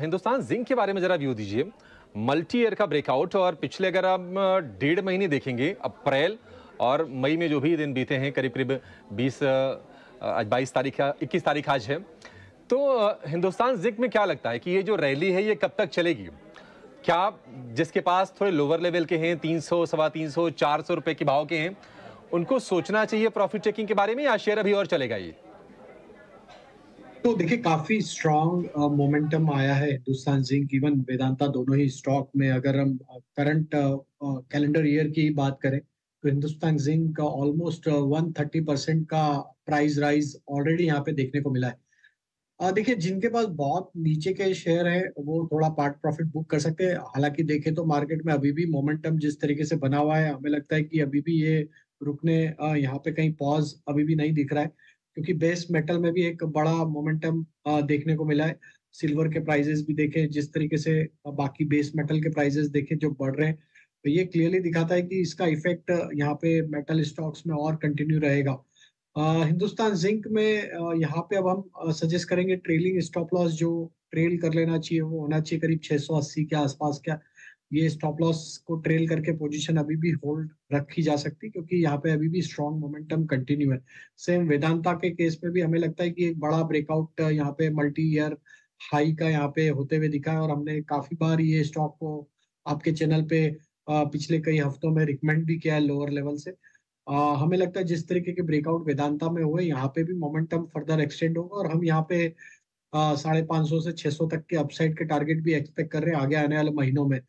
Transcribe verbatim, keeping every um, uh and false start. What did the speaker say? Hindustan zinc के बारे में जरा व्यू दीजिए। मल्टी ईयर का ब्रेकआउट, और पिछले अगर आप डेढ़ महीने देखेंगे अप्रैल और मई में जो भी दिन बीते हैं, करीब करीब बीस आज बाईस तारीख इक्कीस तारीख आज है, तो हिंदुस्तान जिंक में क्या लगता है कि ये जो रैली है ये कब तक चलेगी? क्या जिसके पास थोड़े लोअर लेवल के हैं, तीन सौ सवा तीन सौ चार सौ रुपये के भाव के हैं, उनको सोचना चाहिए प्रॉफिट टेकिंग के बारे में, या शेयर अभी और चलेगा ये? तो देखिए काफी स्ट्रांग मोमेंटम आया है हिंदुस्तान जिंक इवन वेदांता दोनों ही स्टॉक में। अगर हम करंट कैलेंडर ईयर की बात करें तो हिंदुस्तान जिंक का ऑलमोस्ट एक सौ तीस परसेंट का प्राइस राइज ऑलरेडी यहाँ पे देखने को मिला है। देखिए जिनके पास बहुत नीचे के शेयर है वो थोड़ा पार्ट प्रॉफिट बुक कर सकते हैं। हालांकि देखें तो मार्केट में अभी भी मोमेंटम जिस तरीके से बना हुआ है, हमें लगता है कि अभी भी ये रुकने यहाँ पे कहीं पॉज अभी भी नहीं दिख रहा है, क्योंकि बेस मेटल में भी एक बड़ा मोमेंटम देखने को मिला है। सिल्वर के प्राइजेस भी देखे जिस तरीके से, बाकी बेस मेटल के प्राइजेस देखे जो बढ़ रहे हैं, तो ये क्लियरली दिखाता है कि इसका इफेक्ट यहाँ पे मेटल स्टॉक्स में और कंटिन्यू रहेगा। Uh, हिंदुस्तान जिंक में uh, यहाँ पे अब हम सजेस्ट uh, करेंगे ट्रेलिंग स्टॉप लॉस जो ट्रेल कर लेना चाहिए वो होना चाहिए करीब छह सौ अस्सी के आसपास का। ये स्टॉप लॉस को ट्रेल करके पोजीशन अभी भी होल्ड रखी जा सकती है, क्योंकि यहाँ पे अभी भी स्ट्रॉन्ग मोमेंटम कंटिन्यू है। सेम वेदांता के केस में भी हमें लगता है कि एक बड़ा ब्रेकआउट यहाँ पे मल्टी ईयर हाई का यहाँ पे होते हुए दिखा है, और हमने काफी बार ये स्टॉक को आपके चैनल पे uh, पिछले कई हफ्तों में रिकमेंड भी किया है लोअर लेवल से। Uh, हमें लगता है जिस तरीके के ब्रेकआउट वेदांता में हुए यहाँ पे भी मोमेंटम फर्दर एक्सटेंड होगा, और हम यहाँ पे uh, साढ़े पाँच सौ से छह सौ तक के अपसाइड के टारगेट भी एक्सपेक्ट कर रहे हैं आगे आने वाले महीनों में।